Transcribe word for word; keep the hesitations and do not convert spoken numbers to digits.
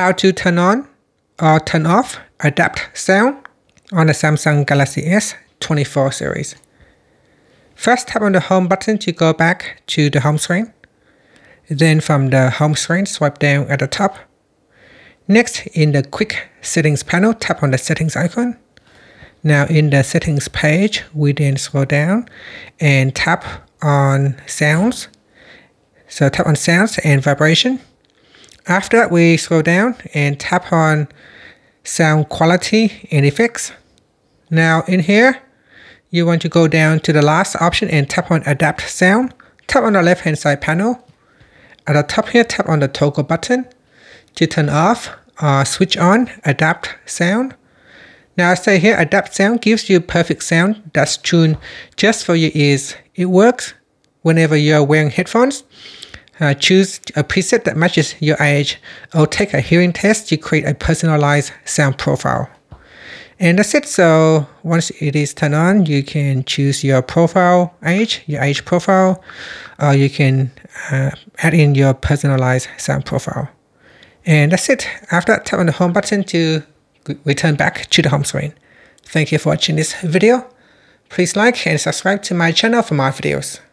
how to turn on or turn off Adapt Sound on the Samsung Galaxy S twenty-four series. First, tap on the home button to go back to the home screen. Then from the home screen, swipe down at the top. Next, in the quick settings panel, tap on the settings icon. Now in the settings page, we then scroll down and tap on sounds. So tap on sounds and vibration. After that, we scroll down and tap on sound quality and effects. Now in here, you want to go down to the last option and tap on Adapt Sound. Tap on the left hand side panel. At the top here, tap on the toggle button to turn off or switch on Adapt Sound. Now I say here, Adapt Sound gives you perfect sound that's tuned just for your ears. It works whenever you're wearing headphones. Uh, choose a preset that matches your age or take a hearing test to create a personalized sound profile. And that's it. So once it is turned on, you can choose your profile age, your age profile, or you can uh, add in your personalized sound profile. And that's it. After that, tap on the home button to return back to the home screen. Thank you for watching this video. Please like and subscribe to my channel for more videos.